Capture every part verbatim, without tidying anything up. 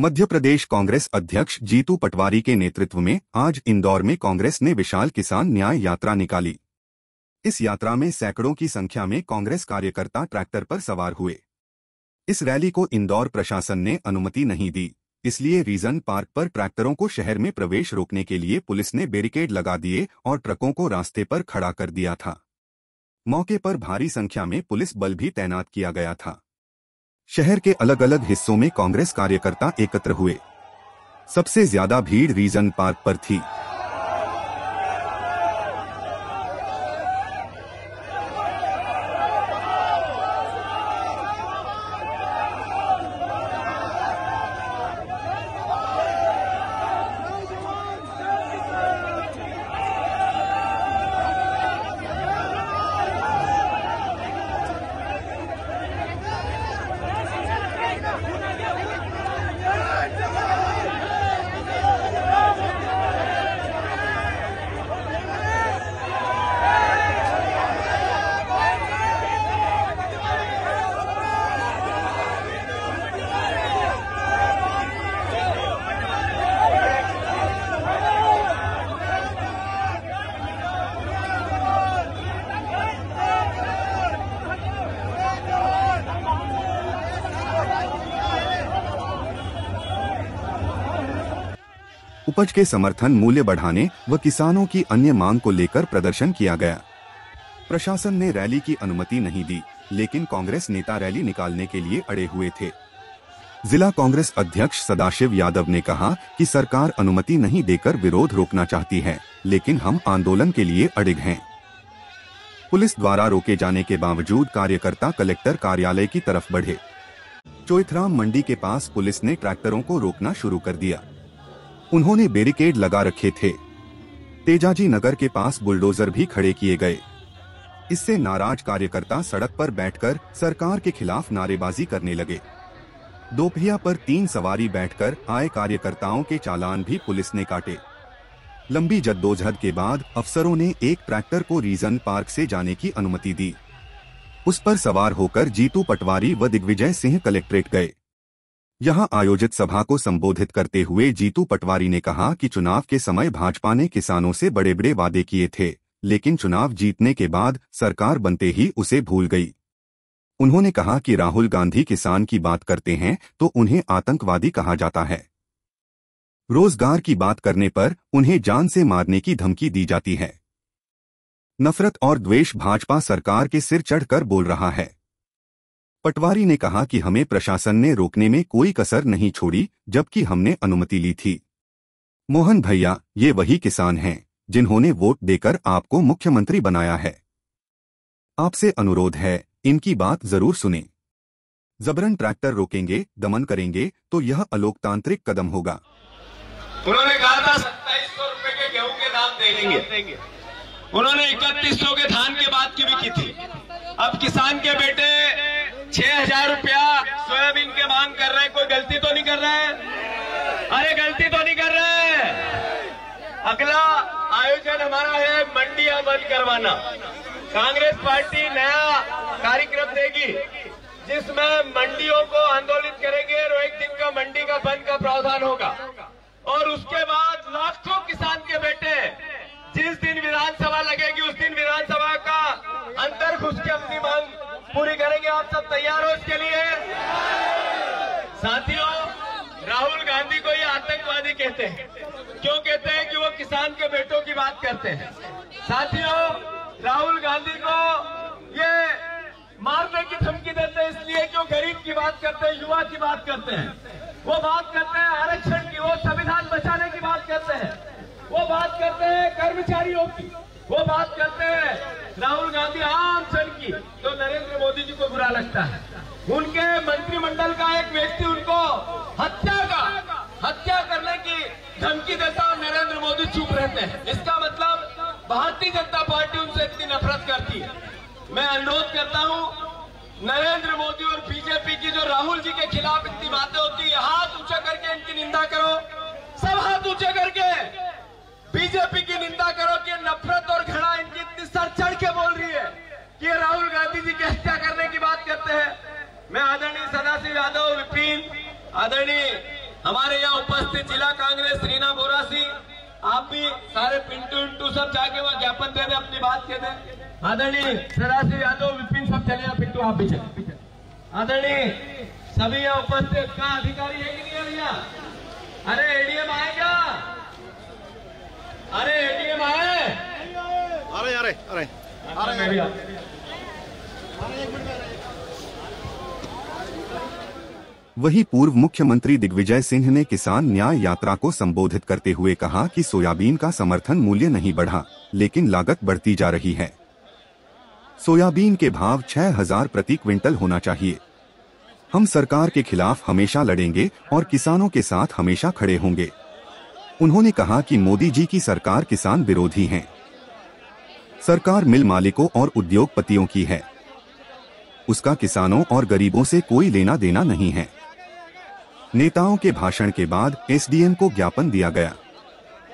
मध्य प्रदेश कांग्रेस अध्यक्ष जीतू पटवारी के नेतृत्व में आज इंदौर में कांग्रेस ने विशाल किसान न्याय यात्रा निकाली। इस यात्रा में सैकड़ों की संख्या में कांग्रेस कार्यकर्ता ट्रैक्टर पर सवार हुए। इस रैली को इंदौर प्रशासन ने अनुमति नहीं दी, इसलिए रीजन पार्क पर ट्रैक्टरों को शहर में प्रवेश रोकने के लिए पुलिस ने बैरिकेड लगा दिए और ट्रकों को रास्ते पर खड़ा कर दिया था। मौके पर भारी संख्या में पुलिस बल भी तैनात किया गया था। शहर के अलग अलग हिस्सों में कांग्रेस कार्यकर्ता एकत्र हुए। सबसे ज्यादा भीड़ रीजन पार्क पर थी। उपज के समर्थन मूल्य बढ़ाने व किसानों की अन्य मांग को लेकर प्रदर्शन किया गया। प्रशासन ने रैली की अनुमति नहीं दी, लेकिन कांग्रेस नेता रैली निकालने के लिए अड़े हुए थे। जिला कांग्रेस अध्यक्ष सदाशिव यादव ने कहा कि सरकार अनुमति नहीं देकर विरोध रोकना चाहती है, लेकिन हम आंदोलन के लिए अड़िग हैं। पुलिस द्वारा रोके जाने के बावजूद कार्यकर्ता कलेक्टर कार्यालय की तरफ बढ़े। चोइथराम मंडी के पास पुलिस ने ट्रैक्टरों को रोकना शुरू कर दिया। उन्होंने बैरिकेड लगा रखे थे। तेजाजी नगर के पास बुलडोजर भी खड़े किए गए। इससे नाराज कार्यकर्ता सड़क पर बैठकर सरकार के खिलाफ नारेबाजी करने लगे। दोपहिया पर तीन सवारी बैठकर आए कार्यकर्ताओं के चालान भी पुलिस ने काटे। लंबी जद्दोजहद के बाद अफसरों ने एक ट्रैक्टर को रीजन पार्क से जाने की अनुमति दी। उस पर सवार होकर जीतू पटवारी व दिग्विजय सिंह कलेक्ट्रेट गए। यहां आयोजित सभा को संबोधित करते हुए जीतू पटवारी ने कहा कि चुनाव के समय भाजपा ने किसानों से बड़े बड़े वादे किए थे, लेकिन चुनाव जीतने के बाद सरकार बनते ही उसे भूल गई। उन्होंने कहा कि राहुल गांधी किसान की बात करते हैं तो उन्हें आतंकवादी कहा जाता है, रोजगार की बात करने पर उन्हें जान से मारने की धमकी दी जाती है। नफरत और द्वेष भाजपा सरकार के सिर चढ़कर बोल रहा है। पटवारी ने कहा कि हमें प्रशासन ने रोकने में कोई कसर नहीं छोड़ी, जबकि हमने अनुमति ली थी। मोहन भैया, ये वही किसान हैं जिन्होंने वोट देकर आपको मुख्यमंत्री बनाया है। आपसे अनुरोध है, इनकी बात जरूर सुनें। जबरन ट्रैक्टर रोकेंगे, दमन करेंगे तो यह अलोकतांत्रिक कदम होगा। उन्होंने कहा था सत्ताईस सौ रुपए के गेहूं के दाम देंगे। उन्होंने इकतीस सौ के धान के बात की भी की थी। अब किसान के बेटे छह हजार रुपया सोयाबीन के मांग कर रहे हैं। कोई गलती तो नहीं कर रहा है? अरे गलती तो नहीं कर रहा है? अगला आयोजन हमारा है मंडियां बंद करवाना। कांग्रेस पार्टी नया कार्यक्रम देगी जिसमें मंडियों को आंदोलित करेंगे और एक दिन का मंडी का बंद का प्रावधान होगा। और उसके बाद लाखों किसान के बेटे जिस दिन विधानसभा लगेगी उस दिन विधानसभा का अंतर घुस के अपनी मांग पूरी करेंगे। आप सब तैयार हो इसके लिए? साथियों, राहुल गांधी को ये आतंकवादी कहते हैं। क्यों कहते हैं? कि वो किसान के बेटों की बात करते हैं। साथियों, राहुल गांधी को ये मारने की धमकी देते हैं, इसलिए क्यों? गरीब की बात करते हैं, युवा की बात करते हैं, वो बात करते हैं आरक्षण की, वो संविधान बचाने की बात करते हैं, वो बात करते हैं कर्मचारियों की, वो बात करते हैं राहुल गांधी आम जन की। तो नरेंद्र मोदी जी को बुरा लगता है। उनके मंत्रिमंडल का एक व्यक्ति उनको हत्या का हत्या करने की धमकी देता और नरेंद्र मोदी चुप रहते हैं। इसका मतलब भारतीय जनता पार्टी उनसे इतनी नफरत करती है। मैं अनुरोध करता हूं, नरेंद्र मोदी और बीजेपी की जो राहुल जी के खिलाफ इतनी बातें होती है, हाथ ऊंचा करके इनकी निंदा करो। सब हाथ ऊंचा करके बीजेपी की निंदा करो कि नफरत और घृणा इनकी इतनी सर चढ़ के बोल रही है कि ये राहुल गांधी जी की हत्या करने की बात करते हैं। मैं आदरणीय सदाशिव यादव, विपिन, आदरणीय हमारे यहाँ उपस्थित जिला कांग्रेस रीना बोरासी, आप भी सारे पिंटू इंटू सब जाके वहाँ ज्ञापन दे दे, अपनी बात कह दे। आदरणीय सदाशिव यादव, विपिन सब चले ना, पिंटू आप भी चले। आदरणीय सभी यहाँ उपस्थित का अधिकारी है कि नहीं भैया? अरे एडीएम आएगा, अरे एडीएम आए, अरे अरे अरे अरे वहीं पूर्व मुख्यमंत्री दिग्विजय सिंह ने किसान न्याय यात्रा को संबोधित करते हुए कहा कि सोयाबीन का समर्थन मूल्य नहीं बढ़ा, लेकिन लागत बढ़ती जा रही है। सोयाबीन के भाव छह हज़ार प्रति क्विंटल होना चाहिए। हम सरकार के खिलाफ हमेशा लड़ेंगे और किसानों के साथ हमेशा खड़े होंगे। उन्होंने कहा कि मोदी जी की सरकार किसान विरोधी है। सरकार मिल मालिकों और उद्योगपतियों की है, उसका किसानों और गरीबों से कोई लेना देना नहीं है। नेताओं के भाषण के बाद एसडीएम को ज्ञापन दिया गया।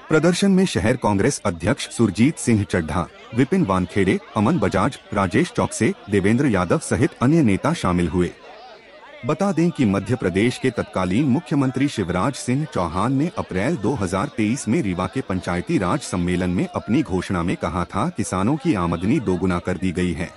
प्रदर्शन में शहर कांग्रेस अध्यक्ष सुरजीत सिंह चड्ढा, विपिन वानखेड़े, अमन बजाज, राजेश चौकसे, देवेंद्र यादव सहित अन्य नेता शामिल हुए। बता दें कि मध्य प्रदेश के तत्कालीन मुख्यमंत्री शिवराज सिंह चौहान ने अप्रैल दो हज़ार तेईस में रीवा के पंचायती राज सम्मेलन में अपनी घोषणा में कहा था, किसानों की आमदनी दोगुना कर दी गई है।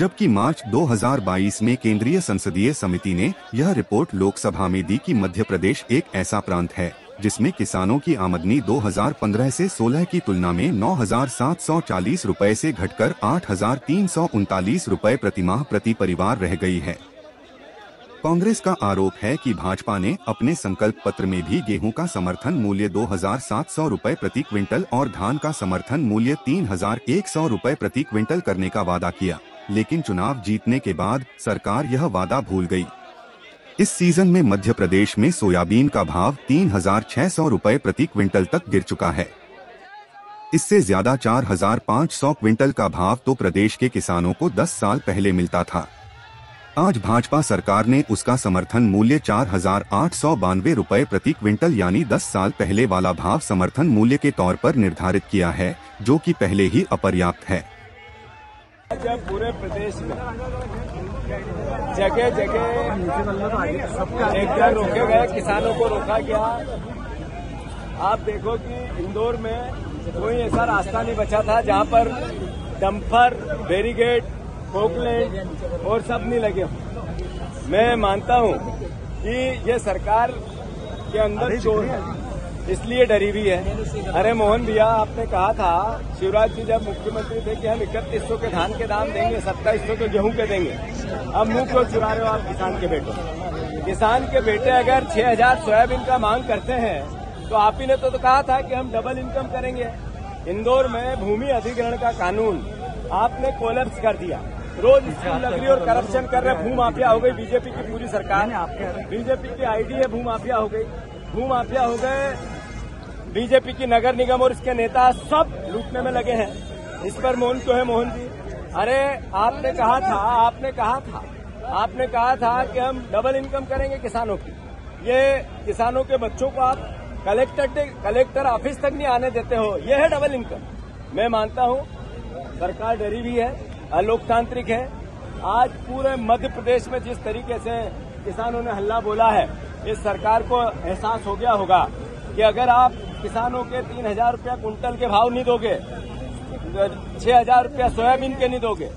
जबकि मार्च दो हज़ार बाईस में केंद्रीय संसदीय समिति ने यह रिपोर्ट लोकसभा में दी कि मध्य प्रदेश एक ऐसा प्रांत है जिसमें किसानों की आमदनी दो हज़ार पंद्रह से सोलह की तुलना में नौ हज़ार सात सौ चालीस रुपए से घटकर आठ हज़ार तीन सौ उनतालीस रुपए प्रतिमाह प्रति परिवार रह गई है। कांग्रेस का आरोप है कि भाजपा ने अपने संकल्प पत्र में भी गेहूं का समर्थन मूल्य दो हज़ार सात सौ रुपए प्रति क्विंटल और धान का समर्थन मूल्य तीन हज़ार एक सौ रुपए प्रति क्विंटल करने का वादा किया, लेकिन चुनाव जीतने के बाद सरकार यह वादा भूल गई। इस सीजन में मध्य प्रदेश में सोयाबीन का भाव तीन हज़ार छह सौ रुपए प्रति क्विंटल तक गिर चुका है। इससे ज्यादा चार हज़ार पाँच सौ क्विंटल का भाव तो प्रदेश के किसानों को दस साल पहले मिलता था। आज भाजपा सरकार ने उसका समर्थन मूल्य चार हजार आठ सौ बानवे रुपए प्रति क्विंटल यानी दस साल पहले वाला भाव समर्थन मूल्य के तौर पर निर्धारित किया है, जो कि पहले ही अपर्याप्त है। जब पूरे प्रदेश में जगह जगह ट्रैक्टर रोके गए, किसानों को रोका गया। आप देखो कि इंदौर में कोई ऐसा रास्ता नहीं बचा था जहां पर डंपर, बैरिकेड, पोकलैंड और सब नहीं लगे। मैं मानता हूं कि ये सरकार के अंदर चोर इसलिए डरी हुई है। अरे मोहन भैया, आपने कहा था, शिवराज जी जब मुख्यमंत्री थे, कि हम इकतीस सौ के धान के दाम देंगे, सत्ताईस सौ के गेहूं के देंगे। अब मुंह क्यों चुरा रहे हो आप किसान के बेटे? किसान के बेटे अगर छह हज़ार सोयाबीन का मांग करते हैं तो आप ही ने तो, तो कहा था कि हम डबल इनकम करेंगे। इंदौर में भूमि अधिग्रहण का कानून आपने कोलैप्स कर दिया। रोज स्कूल लग रही और करप्शन कर रहे, भूमाफिया हो गई बीजेपी की पूरी सरकार। बीजेपी की आईडी है भूमाफिया हो गई, भूमाफिया हो गए। बीजेपी की नगर निगम और इसके नेता सब लूटने में लगे हैं। इस पर मौन क्यों है मोहन जी? अरे आपने कहा था, आपने कहा था, आपने कहा था कि हम डबल इनकम करेंगे किसानों की। ये किसानों के बच्चों को आप कलेक्टर कलेक्टर ऑफिस तक नहीं आने देते हो, ये है डबल इनकम। मैं मानता हूं सरकार डरी हुई है, अलोकतांत्रिक है। आज पूरे मध्य प्रदेश में जिस तरीके से किसानों ने हल्ला बोला है, इस सरकार को एहसास हो गया होगा कि अगर आप किसानों के तीन हजार रूपया कुंटल के भाव नहीं दोगे, छह हजार रूपया सोयाबीन के नहीं दोगे,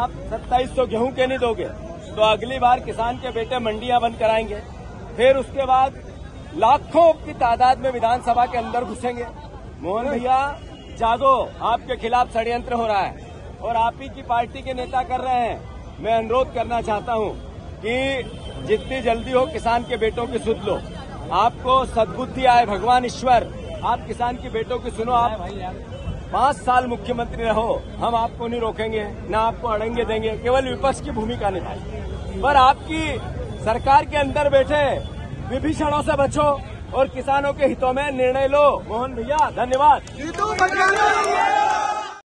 आप सत्ताईस सौ गेहूं के नहीं दोगे, तो अगली बार किसान के बेटे मंडियां बंद कराएंगे। फिर उसके बाद लाखों की तादाद में विधानसभा के अंदर घुसेंगे। मोहन भैया जागो, आपके खिलाफ षड्यंत्र हो रहा है और आप ही की पार्टी के नेता कर रहे हैं। मैं अनुरोध करना चाहता हूँ कि जितनी जल्दी हो किसान के बेटों की सुध लो, आपको सद्बुद्धि आए, भगवान ईश्वर आप किसान की बेटों की सुनो। आप पांच साल मुख्यमंत्री रहो, हम आपको नहीं रोकेंगे, ना आपको अड़ंगे देंगे, केवल विपक्ष की भूमिका निभाएं। पर आपकी सरकार के अंदर बैठे विभीषणों से बचो और किसानों के हितों में निर्णय लो। मोहन भैया धन्यवाद।